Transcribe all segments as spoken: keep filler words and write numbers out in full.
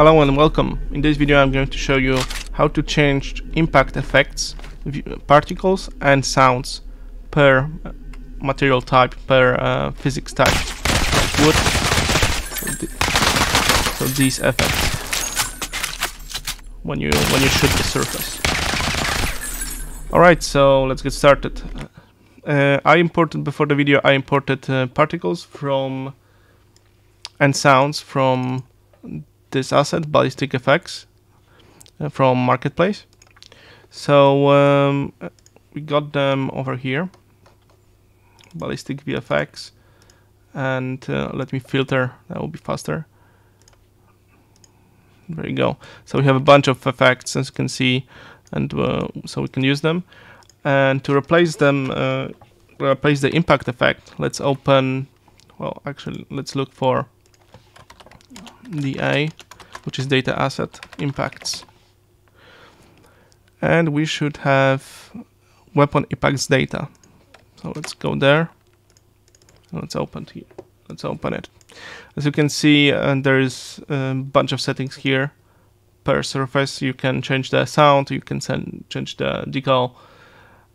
Hello and welcome. In this video I'm going to show you how to change impact effects, particles and sounds per material type, per uh, physics type. Wood. So these effects when you when you shoot the surface. Alright, so let's get started. Uh, I imported before the video I imported uh, particles from and sounds from this asset, Ballistic F X, uh, from Marketplace. So um, we got them over here, Ballistic V F X, and uh, let me filter, that will be faster. There you go. So we have a bunch of effects, as you can see, and uh, so we can use them. And to replace them, uh, replace the impact effect, let's open, well, actually, let's look for the A, which is data asset impacts, and we should have weapon impacts data. So let's go there. Let's open here. Let's open it. As you can see, and uh, there is a bunch of settings here per surface. You can change the sound. You can send, change the decal,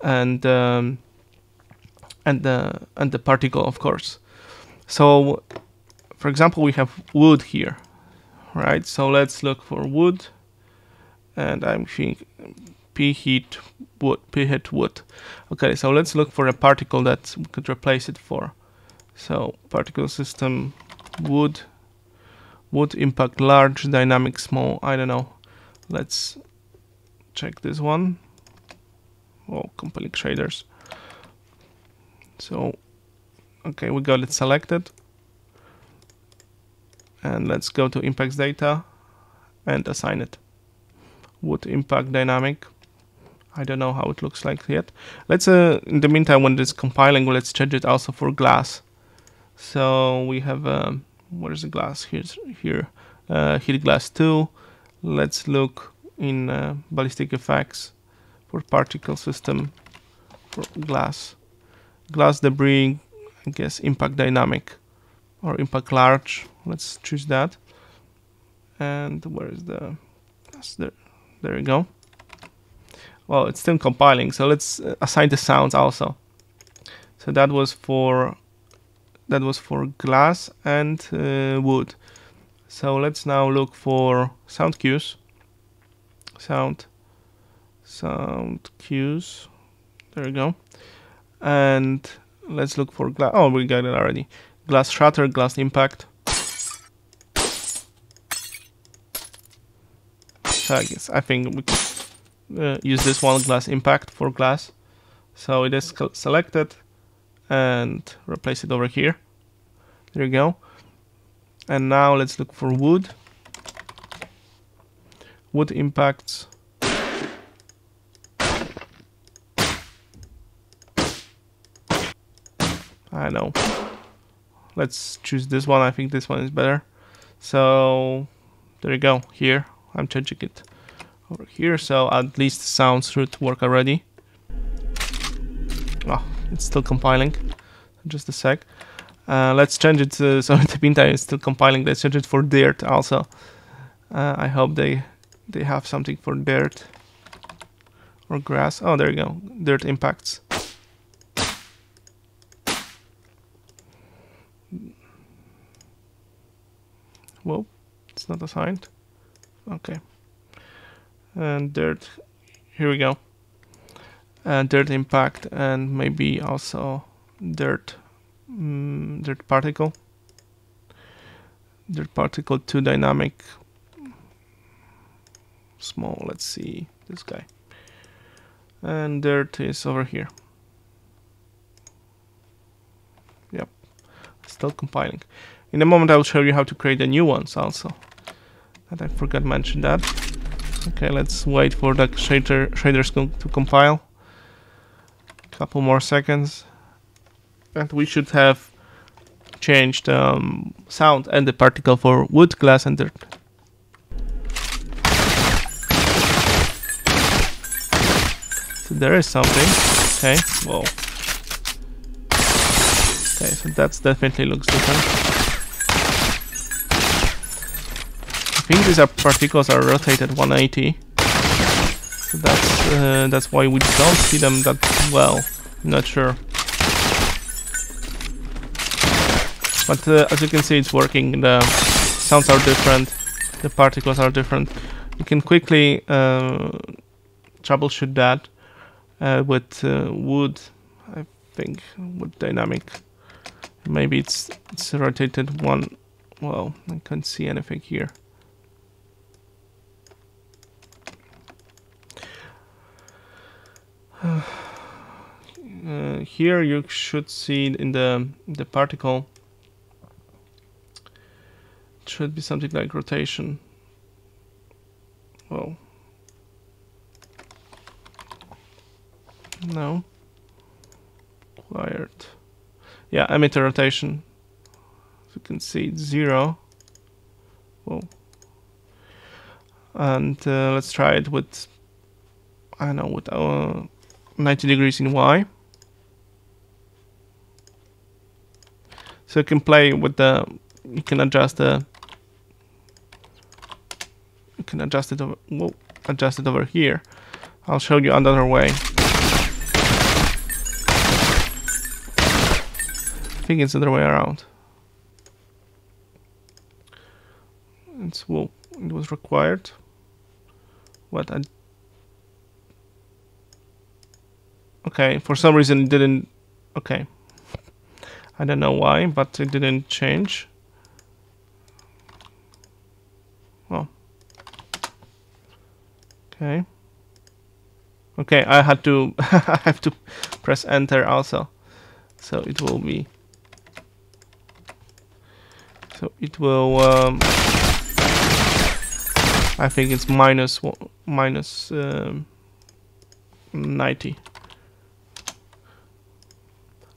and um, and the and the particle, of course. So, for example, we have wood here, right? So let's look for wood, and I'm think P heat wood, P heat wood. Okay, so let's look for a particle that we could replace it for. So particle system, wood, wood impact large, dynamic small. I don't know. Let's check this one. Oh, compelling shaders. So, okay, we got it selected. And let's go to impacts data and assign it. Wood impact dynamic. I don't know how it looks like yet. Let's, uh, in the meantime, when it's compiling, let's change it also for glass. So we have, um, what is the glass? Here's here, uh, heat glass two. Let's look in uh, ballistic effects for particle system for glass. Glass debris, I guess, impact dynamic or impact large. Let's choose that. And where is the, that's there, there you go. Well, it's still compiling, so let's assign the sounds also. So that was for, that was for glass and uh, wood. So let's now look for sound cues. Sound, sound cues, there you go. And let's look for glass, oh, we got it already. Glass shatter, glass impact. So I guess I think we could uh, use this one, glass impact, for glass. So it is selected and replace it over here. There you go. And now let's look for wood. Wood impacts. I know. Let's choose this one. I think this one is better. So there you go. Here. I'm changing it over here, so at least the sounds should work already. Oh, it's still compiling. Just a sec. Uh, let's change it. To, so in the meantime, it's still compiling. Let's change it for dirt also. Uh, I hope they they have something for dirt or grass. Oh, there you go. Dirt impacts. Whoa, it's not assigned. Okay, and dirt, here we go, and dirt impact, and maybe also dirt, mm, dirt particle, dirt particle two dynamic, small, let's see, this guy, and dirt is over here, yep, still compiling. In a moment I will show you how to create the new ones also. And I forgot to mention that. Okay, let's wait for the shader, shaders co to compile. Couple more seconds. And we should have changed um, sound and the particle for wood, glass and dirt. So there is something. Okay, whoa. Okay, so that's definitely looks different. think these are particles are rotated one eighty. So that's uh, that's why we don't see them that well. I'm not sure. But uh, as you can see, it's working. The sounds are different. The particles are different. You can quickly uh, troubleshoot that uh, with uh, wood, I think, wood dynamic. Maybe it's, it's a rotated one. Well, I can't see anything here. Uh, here you should see in the the particle. It should be something like rotation. Well, no. Acquired. Yeah, emitter rotation. As you can see, it's zero. Whoa. And uh, let's try it with, I don't know, with uh, ninety degrees in Y. So you can play with the, you can adjust the, you can adjust it over, whoa, adjust it over here. I'll show you another way. I think it's the other way around. It's, well, it was required. What? I okay, for some reason it didn't. Okay, I don't know why, but it didn't change. Well, okay, okay. I had to. I have to press enter also, so it will be. So it will, um, I think it's minus, minus um, ninety.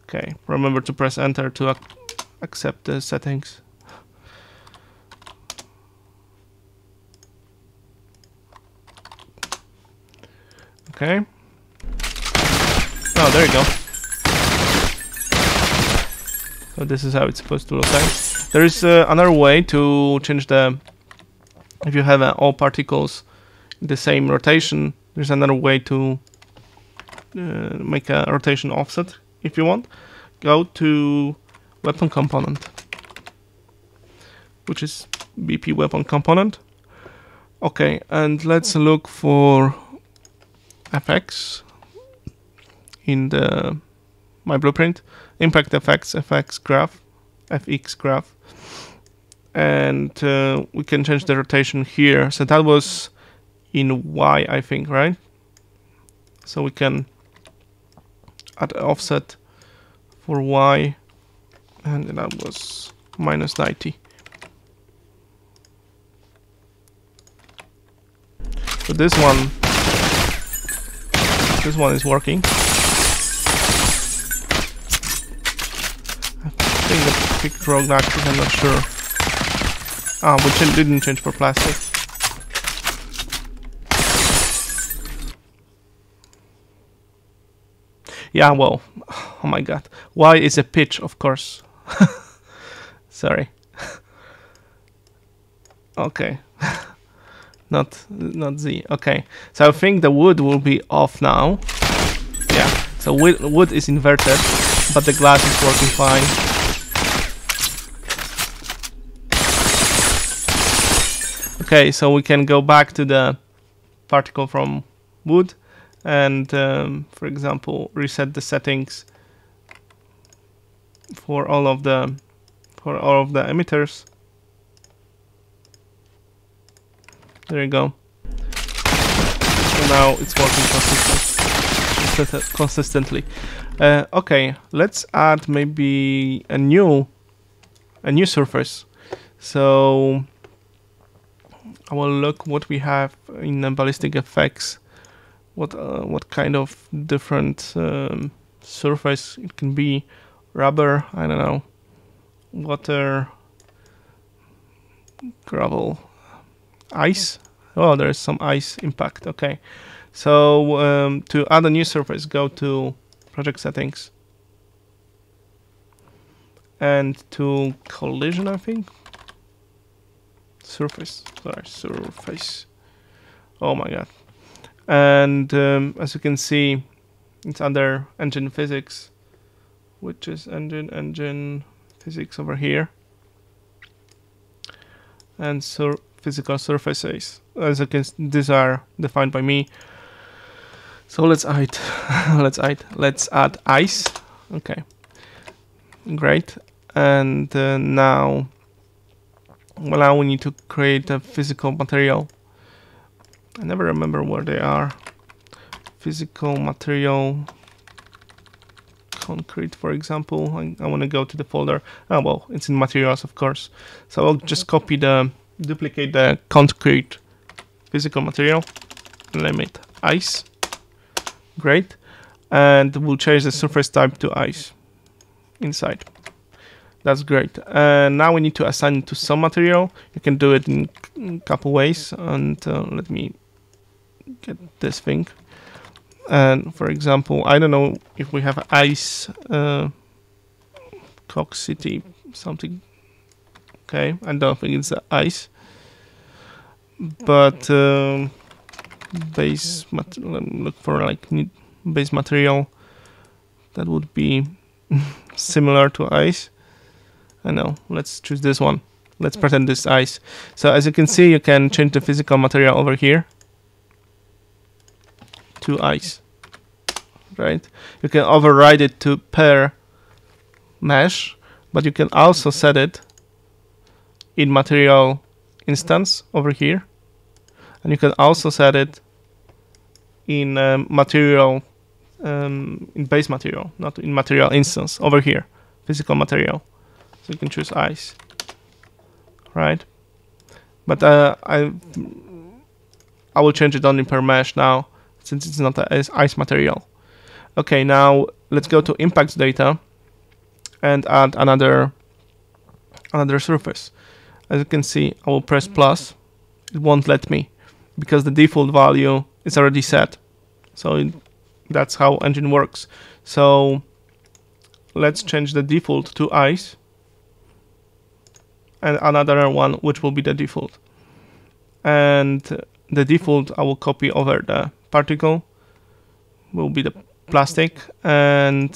Okay, remember to press enter to ac accept the settings. Okay. Oh, there you go. So this is how it's supposed to look like. There is uh, another way to change the, if you have uh, all particles in the same rotation, there's another way to uh, make a rotation offset if you want. Go to weapon component, which is B P weapon component. Okay, and let's look for F X in the my blueprint. Impact F X, F X graph, F X graph. And uh, we can change the rotation here. So that was in Y, I think, right? So we can add offset for Y, and that was minus ninety. So this one, this one is working. I think the pick drone active, I'm not sure. Ah, which didn't change for plastic. Yeah, well, oh my god. Why is a pitch, of course. Sorry. Okay. not not Z. Okay. So I think the wood will be off now. Yeah. So wood is inverted, but the glass is working fine. Okay, so we can go back to the particle from wood and, um, for example, reset the settings for all of the for all of the emitters. There you go. So now it's working consistently. consistently. Uh, okay, let's add maybe a new a new surface. So I will look what we have in uh, Ballistic F X, what uh, what kind of different um, surface it can be. Rubber, I don't know, water, gravel, ice. Oh, there is some ice impact. Okay, so um, to add a new surface, go to project settings and to collision, I think. surface. Sorry, surface. Oh my god. And um, as you can see, it's under engine physics, which is engine, engine physics over here. And so physical surfaces, as you can, these are defined by me. So let's add, let's add, let's add ice. Okay, great. And uh, now, well, now we need to create a physical material. I never remember where they are. Physical material, concrete, for example. I, I want to go to the folder. Oh well, it's in materials, of course. So I'll just copy the, duplicate the concrete physical material, limit ice, great, and we'll change the surface type to ice inside. That's great. And now we need to assign it to some material. You can do it in a couple ways, and uh, let me get this thing. And for example, I don't know if we have ice uh, coxity something. Okay, I don't think it's ice, but um, base material. Let me look for like base material that would be similar to ice. I know, let's choose this one. Let's pretend this ice. So as you can see, you can change the physical material over here to ice, right? You can override it to per mesh, but you can also set it in material instance over here, and you can also set it in um, material, um, in base material, not in material instance over here, physical material. You can choose ice, right? But uh, I I will change it only per mesh now, since it's not an ice material. Okay, now let's go to impacts data and add another another surface. As you can see, I will press plus. It won't let me because the default value is already set. So it, that's how engine works. So let's change the default to ice. And another one which will be the default, and the default I will copy over the particle will be the plastic, and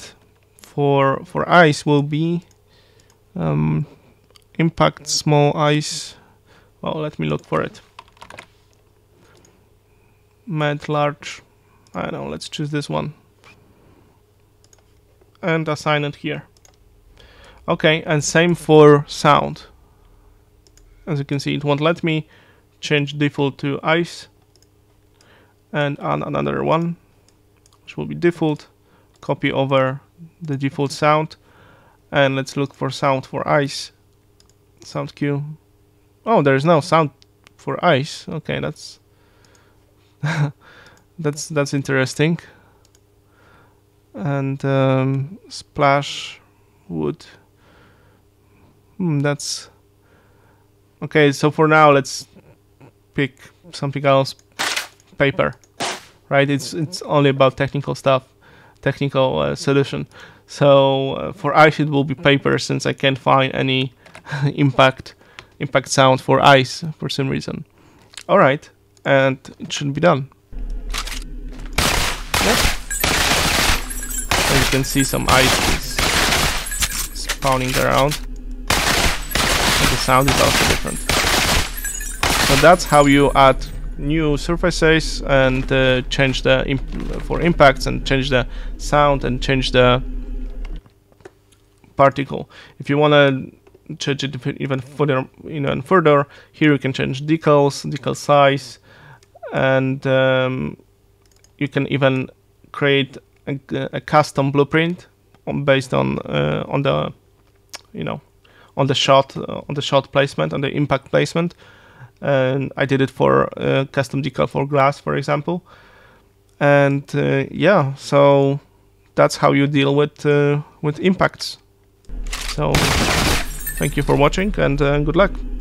for for ice will be um, impact small ice. Well, let me look for it. Med large. I don't know. Let's choose this one and assign it here. Okay, and same for sound. As you can see, it won't let me change default to ice, and add another one, which will be default, copy over the default sound, and let's look for sound for ice, sound cue. Oh, there is no sound for ice. Okay, that's that's that's interesting. And um, splash wood. Hmm, that's. Okay, so for now, let's pick something else, paper, right? It's it's only about technical stuff, technical uh, solution. So uh, for ice, it will be paper, since I can't find any impact impact sound for ice for some reason. All right, and it should be done. Yep. So you can see some ice is spawning around. The sound is also different. So that's how you add new surfaces and uh, change the imp for impacts and change the sound and change the particle. If you want to change it even further, you know, and further, here you can change decals, decal size, and um, you can even create a, a custom blueprint on, based on uh, on the, you know, on the shot, uh, on the shot placement, on the impact placement. And I did it for uh, custom decal for glass, for example. And uh, yeah, so that's how you deal with uh, with impacts. So thank you for watching, and uh, good luck.